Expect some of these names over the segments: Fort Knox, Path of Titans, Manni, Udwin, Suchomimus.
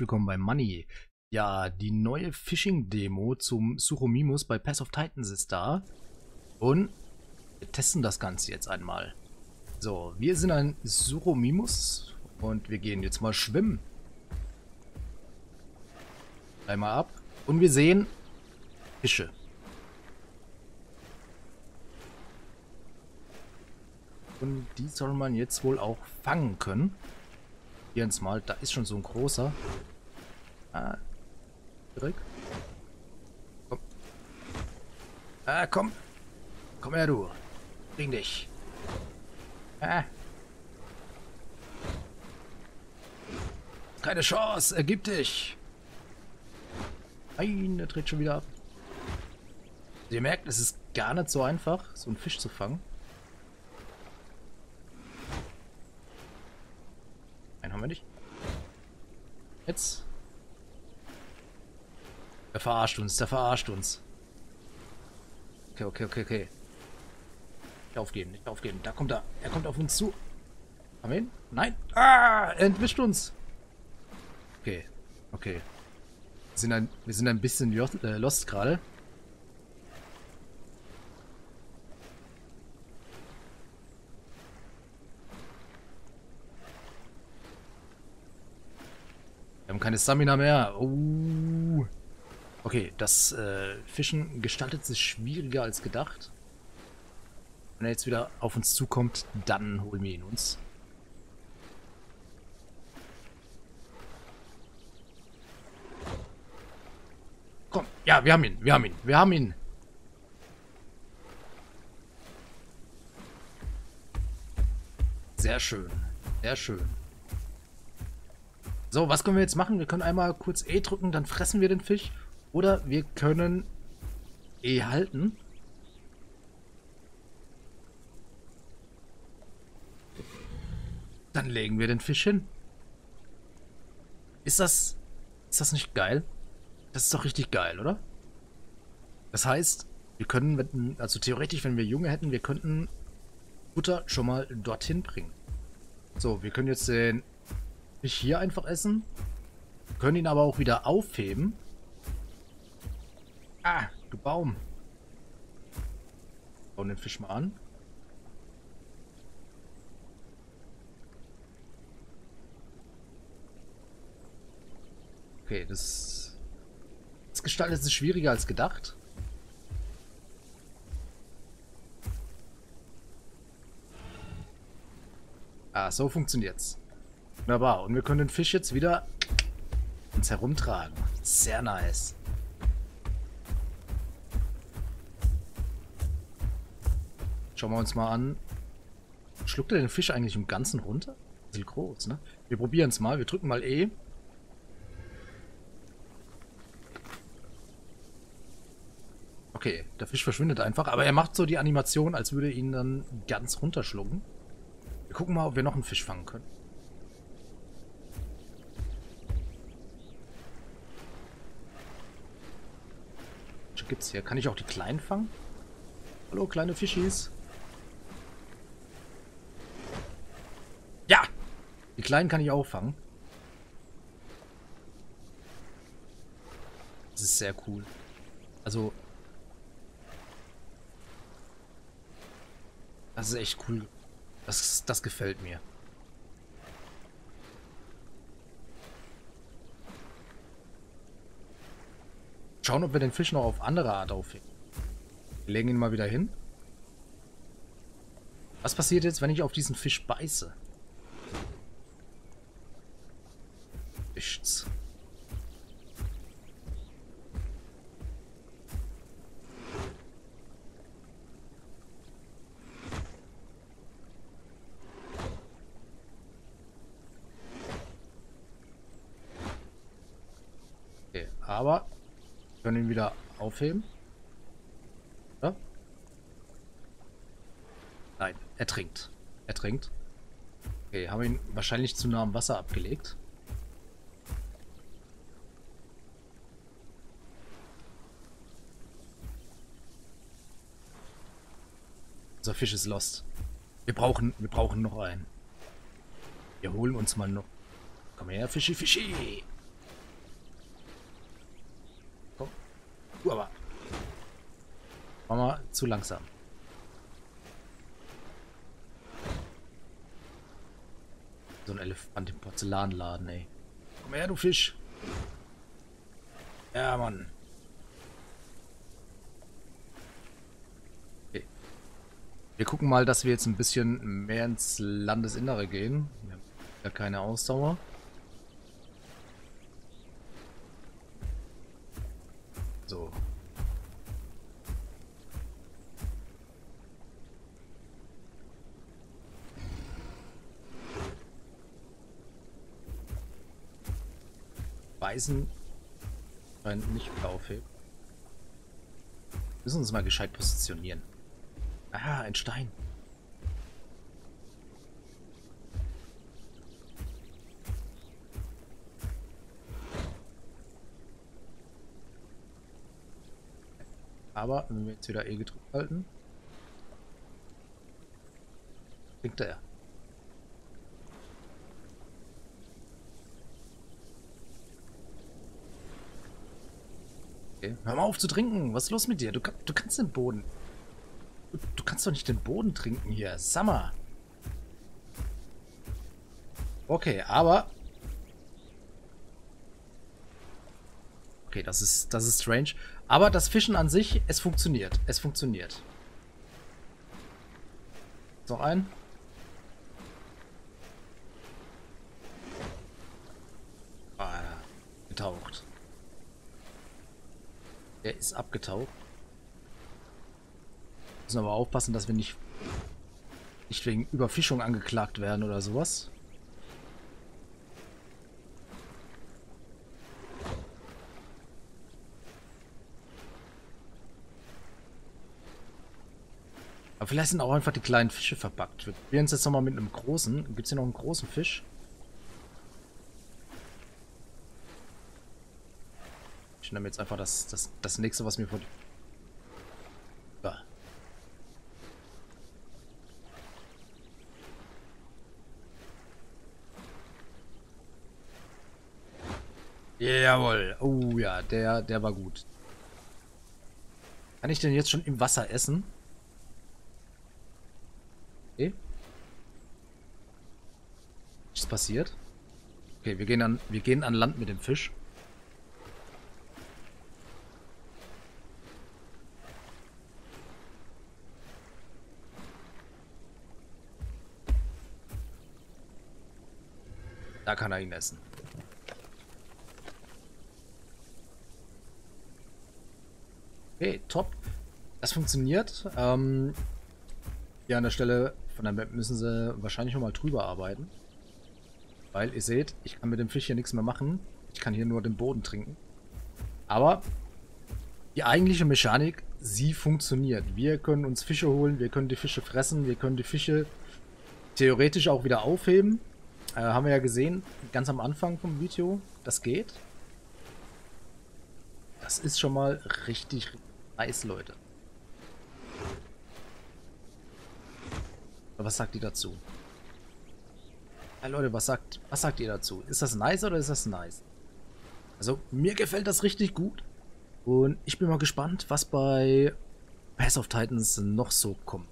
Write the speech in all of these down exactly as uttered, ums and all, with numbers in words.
herzlich willkommen bei Manni. Ja, die neue Phishing-Demo zum Suchomimus bei Path of Titans ist da. Und wir testen das Ganze jetzt einmal. So, wir sind ein Suchomimus und wir gehen jetzt mal schwimmen. Einmal ab und wir sehen Fische. Und die soll man jetzt wohl auch fangen können. Hier ins Mal, da ist schon so ein großer. Ah, direkt. Komm. Ah, komm. Komm her, du. Bring dich. Ah. Keine Chance, ergib dich. Nein, der dreht schon wieder ab. Ihr merkt, es ist gar nicht so einfach, so einen Fisch zu fangen. Haben wir nicht. Jetzt. Der verarscht uns, der verarscht uns. Okay, okay, okay, okay. Nicht aufgeben, nicht aufgeben. Da kommt er. Er kommt auf uns zu. Haben wir ihn? Nein. Ah, er entwischt uns. Okay, okay. Wir sind ein, wir sind ein bisschen lost, äh, lost gerade. Wir haben keine Stamina mehr. Uh. Okay, das äh, Fischen gestaltet sich schwieriger als gedacht. Wenn er jetzt wieder auf uns zukommt, dann holen wir ihn uns. Komm, ja, wir haben ihn, wir haben ihn, wir haben ihn. Sehr schön, sehr schön. So, was können wir jetzt machen? Wir können einmal kurz E drücken, dann fressen wir den Fisch. Oder wir können E halten. Dann legen wir den Fisch hin. Ist das... Ist das nicht geil? Das ist doch richtig geil, oder? Das heißt, wir können... Also theoretisch, wenn wir Junge hätten, wir könnten Futter schon mal dorthin bringen. So, wir können jetzt den... Nicht hier einfach essen. Wir können ihn aber auch wieder aufheben. Ah, du Baum. Schauen den Fisch mal an. Okay, das... Das gestaltet sich schwieriger als gedacht. Ah, so funktioniert's. Wunderbar. Und wir können den Fisch jetzt wieder uns herumtragen. Sehr nice. Schauen wir uns mal an. Schluckt er den Fisch eigentlich im Ganzen runter? Ein bisschen groß, ne? Wir probieren es mal. Wir drücken mal E. Okay, der Fisch verschwindet einfach. Aber er macht so die Animation, als würde er ihn dann ganz runterschlucken. Wir gucken mal, ob wir noch einen Fisch fangen können. Gibt's hier? Kann ich auch die kleinen fangen? Hallo, kleine Fischis. Ja! Die kleinen kann ich auch fangen. Das ist sehr cool. Also... Das ist echt cool. Das, das gefällt mir. Schauen, ob wir den Fisch noch auf andere Art aufheben. Wir legen ihn mal wieder hin. Was passiert jetzt, wenn ich auf diesen Fisch beiße? Nichts. Okay, aber... Wir können ihn wieder aufheben. Ja? Nein, er trinkt. Er trinkt. Okay, haben wir ihn wahrscheinlich zu nah am Wasser abgelegt. Unser Fisch ist lost. Wir brauchen, wir brauchen noch einen. Wir holen uns mal noch. Komm her, Fischi, Fischi! Uh, aber. War mal zu langsam. So ein Elefant im Porzellanladen, ey. Komm her, du Fisch. Ja, Mann. Okay. Wir gucken mal, dass wir jetzt ein bisschen mehr ins Landesinnere gehen. Wir haben ja keine Ausdauer. So. Weißen scheint nicht aufheben. Müssen uns mal gescheit positionieren. Ah, ein Stein. Aber wenn wir jetzt wieder E gedrückt halten, klingt er. Okay. Hör mal auf zu trinken. Was ist los mit dir? Du, du kannst den Boden... Du, du kannst doch nicht den Boden trinken hier. Summer. Okay, aber... Okay, das ist, das ist strange. Aber das Fischen an sich, es funktioniert. Es funktioniert. Noch ein. Ah, getaucht. Er ist abgetaucht. Wir müssen aber aufpassen, dass wir nicht, nicht wegen Überfischung angeklagt werden oder sowas. Aber vielleicht sind auch einfach die kleinen Fische verpackt. Wir probieren es jetzt nochmal mit einem großen. Gibt es hier noch einen großen Fisch? Ich nehme jetzt einfach das, das, das nächste, was mir vor... Ja. Jawohl. Oh ja, der, der war gut. Kann ich den jetzt schon im Wasser essen? Okay. Was ist passiert? Okay, wir gehen an, wir gehen an Land mit dem Fisch. Da kann er ihn essen. Okay, top. Das funktioniert. Ähm, hier an der Stelle von der Map müssen sie wahrscheinlich nochmal drüber arbeiten. Weil ihr seht, ich kann mit dem Fisch hier nichts mehr machen. Ich kann hier nur den Boden trinken. Aber die eigentliche Mechanik, sie funktioniert. Wir können uns Fische holen, wir können die Fische fressen, wir können die Fische theoretisch auch wieder aufheben. Äh, haben wir ja gesehen, ganz am Anfang vom Video, das geht. Das ist schon mal richtig nice, Leute. Aber was sagt ihr dazu? Ja, Leute, was sagt, was sagt ihr dazu? Ist das nice oder ist das nice? Also, mir gefällt das richtig gut. Und ich bin mal gespannt, was bei Path of Titans noch so kommt.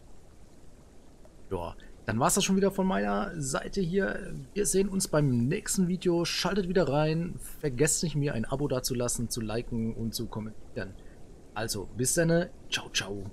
Ja. Dann war es das schon wieder von meiner Seite hier. Wir sehen uns beim nächsten Video. Schaltet wieder rein. Vergesst nicht, mir ein Abo dazulassen, zu liken und zu kommentieren. Also, bis dann. Ciao, ciao.